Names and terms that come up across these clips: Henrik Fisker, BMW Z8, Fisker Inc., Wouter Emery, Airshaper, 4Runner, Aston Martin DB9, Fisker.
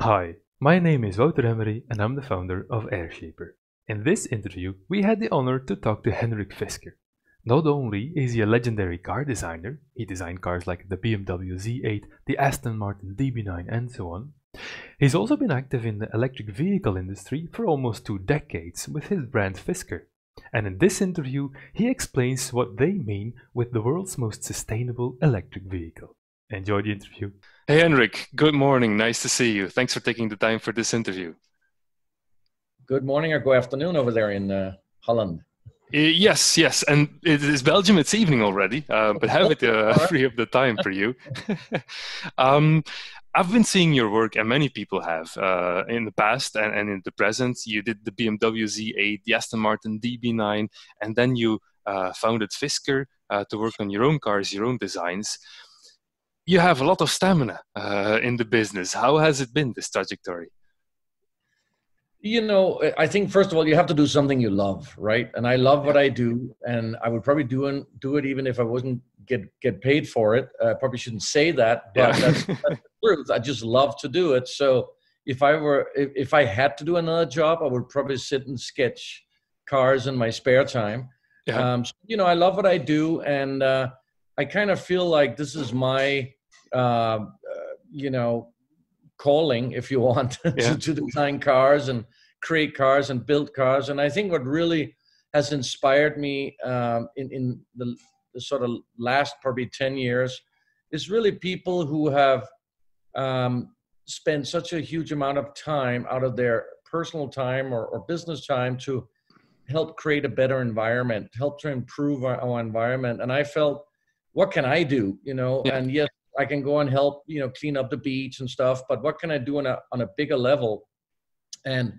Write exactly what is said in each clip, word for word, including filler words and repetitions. Hi, my name is Wouter Emery and I'm the founder of Airshaper. In this interview, we had the honor to talk to Henrik Fisker. Not only is he a legendary car designer, he designed cars like the B M W Z eight, the Aston Martin D B nine and so on. He's also been active in the electric vehicle industry for almost two decades with his brand Fisker. And in this interview, he explains what they mean with the world's most sustainable electric vehicle. Enjoy the interview. Hey Henrik, good morning. Nice to see you. Thanks for taking the time for this interview. Good morning or good afternoon over there in uh, Holland. Uh, yes, yes. And it is Belgium. It's evening already, uh, but have it uh, free up the time for you. um, I've been seeing your work, and many people have, uh, in the past and, and in the present. You did the B M W Z eight, the Aston Martin D B nine, and then you uh, founded Fisker uh, to work on your own cars, your own designs. You have a lot of stamina uh, in the business. How has it been, this trajectory? You know, I think, first of all, you have to do something you love, right? And I love what I do, and I would probably do, an, do it even if I wasn't get, get paid for it. I uh, probably shouldn't say that, but yeah. that's, that's the truth. I just love to do it. So if I, were, if, if I had to do another job, I would probably sit and sketch cars in my spare time. Yeah. Um, so, you know, I love what I do, and uh, I kind of feel like this is my... Uh, uh, you know, calling, if you want, to, yeah. to design cars and create cars and build cars. And I think what really has inspired me um, in, in the, the sort of last probably ten years is really people who have um, spent such a huge amount of time out of their personal time or, or business time to help create a better environment, help to improve our, our environment. And I felt, what can I do? You know, yeah. and yes, I can go and help, you know, clean up the beach and stuff, but what can I do on a, on a bigger level? And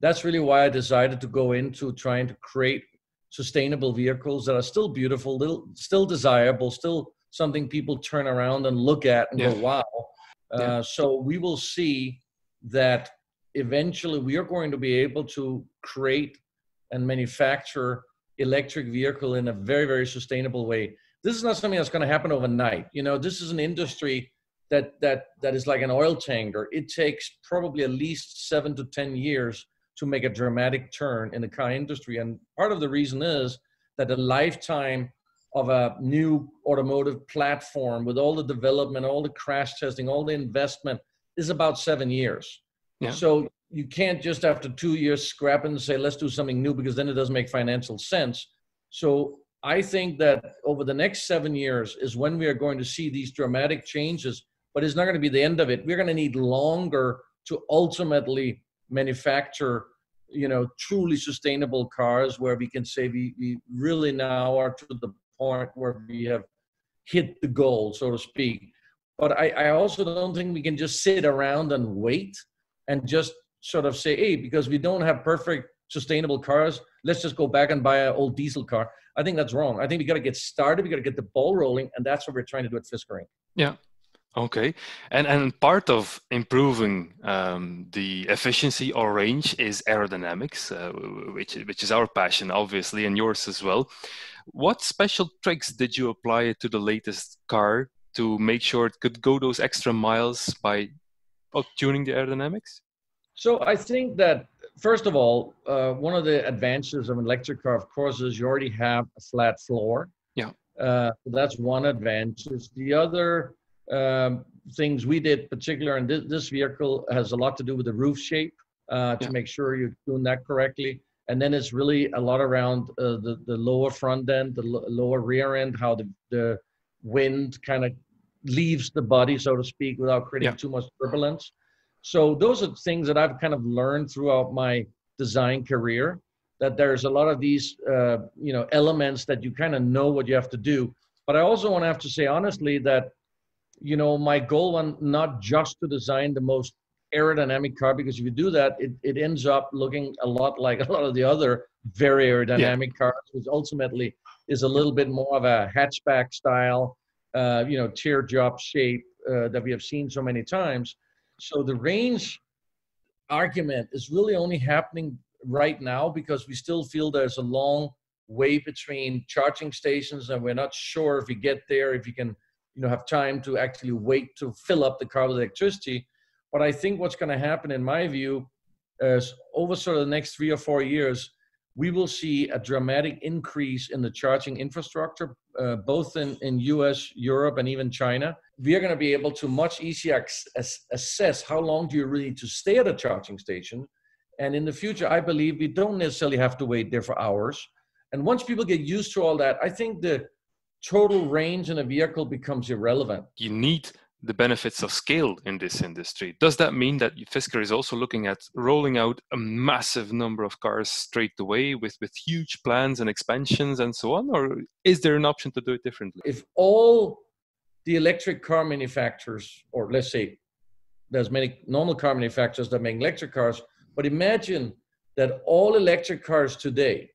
that's really why I decided to go into trying to create sustainable vehicles that are still beautiful, little, still desirable, still something people turn around and look at and yeah. go, wow. Uh, yeah. So we will see that eventually we are going to be able to create and manufacture electric vehicle in a very, very sustainable way. This is not something that's going to happen overnight. You know, this is an industry that that that is like an oil tanker. It takes probably at least seven to ten years to make a dramatic turn in the car industry. And part of the reason is that the lifetime of a new automotive platform with all the development, all the crash testing, all the investment is about seven years. Yeah. So you can't just after two years scrap and say, let's do something new, because then it doesn't make financial sense. So I think that over the next seven years is when we are going to see these dramatic changes, but it's not going to be the end of it. We're going to need longer to ultimately manufacture, you know, truly sustainable cars where we can say we, we really now are to the point where we have hit the goal, so to speak. But I, I also don't think we can just sit around and wait and just sort of say, hey, because we don't have perfect sustainable cars, let's just go back and buy an old diesel car. I think that's wrong. I think we got to get started. We got to get the ball rolling, and that's what we're trying to do at Fisker Incorporated. Yeah. Okay. And and part of improving um, the efficiency or range is aerodynamics, uh, which which is our passion, obviously, and yours as well. What special tricks did you apply to the latest car to make sure it could go those extra miles by tuning the aerodynamics? So I think that, first of all, uh, one of the advantages of an electric car, of course, is you already have a flat floor. Yeah. Uh, that's one advantage. The other um, things we did, particularly in this, this vehicle, has a lot to do with the roof shape uh, to yeah. make sure you're doing that correctly. And then it's really a lot around uh, the, the lower front end, the lo lower rear end, how the, the wind kind of leaves the body, so to speak, without creating yeah. too much turbulence. So those are things that I've kind of learned throughout my design career, that there's a lot of these, uh, you know, elements that you kind of know what you have to do. But I also want to have to say honestly that, you know, my goal was not just to design the most aerodynamic car, because if you do that, it, it ends up looking a lot like a lot of the other very aerodynamic yeah. cars, which ultimately is a little bit more of a hatchback style, uh, you know, teardrop shape uh, that we have seen so many times. So the range argument is really only happening right now because we still feel there's a long way between charging stations, and we're not sure if we get there, if you can, you know, have time to actually wait to fill up the car with electricity. But I think what's going to happen, in my view, is over sort of the next three or four years, we will see a dramatic increase in the charging infrastructure, uh, both in, in U S, Europe, and even China. We are going to be able to much easier as, assess how long do you really need to stay at a charging station. And in the future, I believe we don't necessarily have to wait there for hours. And once people get used to all that, I think the total range in a vehicle becomes irrelevant. You need the benefits of scale in this industry. Does that mean that Fisker is also looking at rolling out a massive number of cars straight away with, with huge plans and expansions and so on? Or is there an option to do it differently? If all the electric car manufacturers, or let's say there's many normal car manufacturers that make electric cars, but imagine that all electric cars today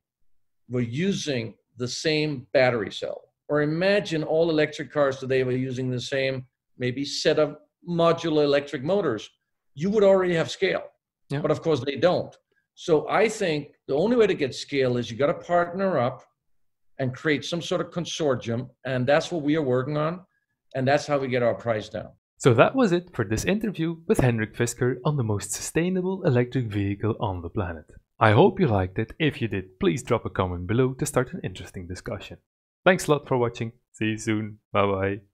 were using the same battery cell. Or imagine all electric cars today were using the same maybe set of modular electric motors, you would already have scale. Yeah. But of course they don't. So I think the only way to get scale is you got to partner up and create some sort of consortium. And that's what we are working on. And that's how we get our price down. So that was it for this interview with Henrik Fisker on the most sustainable electric vehicle on the planet. I hope you liked it. If you did, please drop a comment below to start an interesting discussion. Thanks a lot for watching. See you soon. Bye bye.